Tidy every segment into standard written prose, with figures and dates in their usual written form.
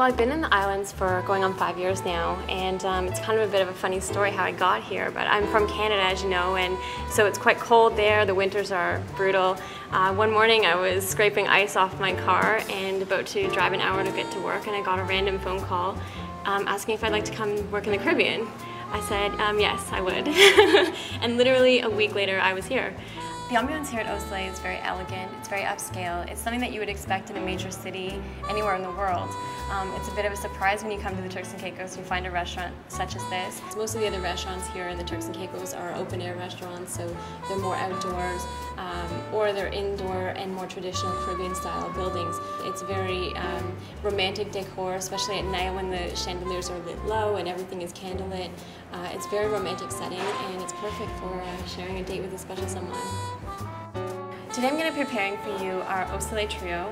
Well, I've been in the islands for going on 5 years now, and it's kind of a bit of a funny story how I got here, but I'm from Canada, as you know, and so it's quite cold there. The winters are brutal. One morning I was scraping ice off my car and about to drive an hour to get to work, and I got a random phone call asking if I'd like to come work in the Caribbean. I said, yes, I would. And literally a week later I was here. The ambiance here at O'Soleil is very elegant, it's very upscale, it's something that you would expect in a major city anywhere in the world. It's a bit of a surprise when you come to the Turks and Caicos and find a restaurant such as this. Most of the other restaurants here in the Turks and Caicos are open-air restaurants, so they're more outdoors, or they're indoor and more traditional Caribbean-style buildings. It's very romantic decor, especially at night when the chandeliers are lit low and everything is candlelit. It's a very romantic setting, and it's perfect for sharing a date with a special someone. Today I'm going to be preparing for you our O'Soleil trio,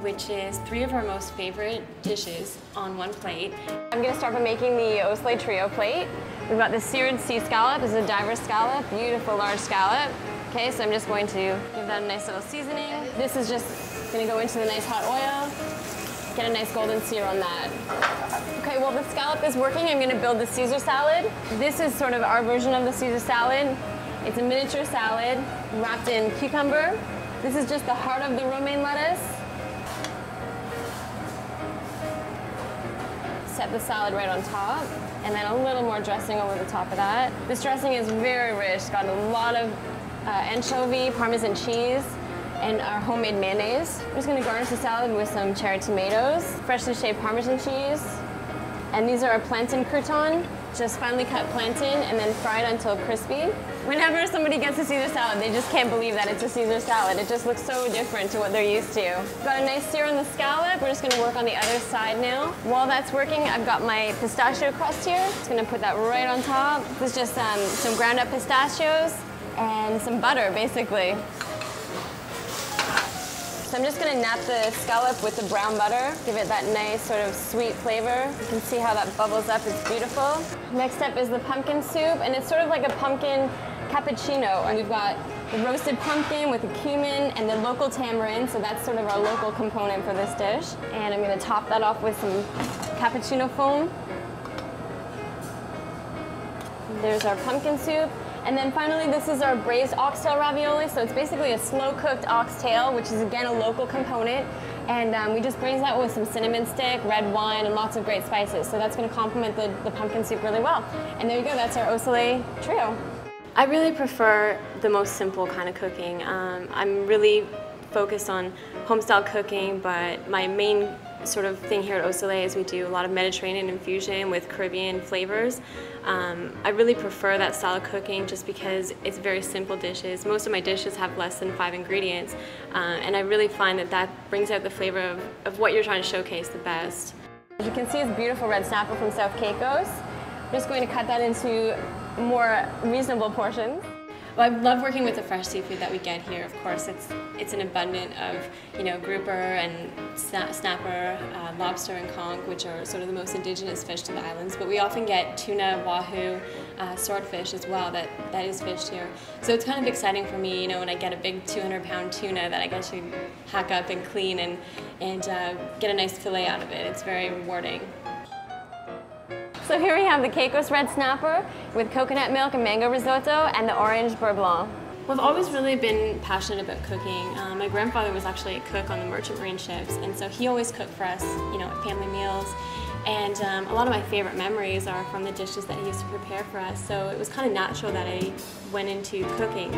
which is 3 of our most favorite dishes on one plate. I'm going to start by making the O'Soleil trio plate. We've got the seared sea scallop. This is a diver scallop, beautiful large scallop. Okay, so I'm just going to give that a nice little seasoning. This is just going to go into the nice hot oil, get a nice golden sear on that. Okay, well the scallop is working. I'm going to build the Caesar salad. This is sort of our version of the Caesar salad. It's a miniature salad wrapped in cucumber. This is just the heart of the romaine lettuce. Set the salad right on top, and then a little more dressing over the top of that. This dressing is very rich. It's got a lot of anchovy, Parmesan cheese, and our homemade mayonnaise. I'm just gonna garnish the salad with some cherry tomatoes, freshly shaved Parmesan cheese, and these are our plantain crouton. Just finely cut plantain and then fried until crispy. Whenever somebody gets a Caesar salad, they just can't believe that it's a Caesar salad. It just looks so different to what they're used to. Got a nice sear on the scallop. We're just gonna work on the other side now. While that's working, I've got my pistachio crust here. Just gonna put that right on top. This is just some ground up pistachios and some butter, basically. So I'm just gonna nap the scallop with the brown butter, give it that nice sort of sweet flavor. You can see how that bubbles up, it's beautiful. Next up is the pumpkin soup, and it's sort of like a pumpkin cappuccino. And we've got the roasted pumpkin with the cumin and the local tamarind, so that's sort of our local component for this dish. And I'm gonna top that off with some cappuccino foam. There's our pumpkin soup. And then finally, this is our braised oxtail ravioli. So it's basically a slow-cooked oxtail, which is again a local component. And we just braise that with some cinnamon stick, red wine, and lots of great spices. So that's gonna complement the pumpkin soup really well. And there you go, that's our O'Soleil trio. I really prefer the most simple kind of cooking. I'm really focused on homestyle cooking, but my main sort of thing here at O'Soleil is we do a lot of Mediterranean infusion with Caribbean flavors. I really prefer that style of cooking just because it's very simple dishes. Most of my dishes have less than 5 ingredients, and I really find that that brings out the flavor of what you're trying to showcase the best. As you can see, it's beautiful red snapper from South Caicos. I'm just going to cut that into more reasonable portions. Well, I love working with the fresh seafood that we get here. Of course, it's an abundant of, you know, grouper and snapper, lobster and conch, which are sort of the most indigenous fish to the islands. But we often get tuna, wahoo, swordfish as well. That is fished here. So it's kind of exciting for me, you know, when I get a big 200-pound tuna that I get to hack up and clean and get a nice fillet out of it. It's very rewarding. So here we have the Caicos Red Snapper with coconut milk and mango risotto and the orange beurre blanc. Well, I've always really been passionate about cooking. My grandfather was actually a cook on the merchant marine ships, and so he always cooked for us, you know, at family meals. And a lot of my favorite memories are from the dishes that he used to prepare for us, so it was kind of natural that I went into cooking.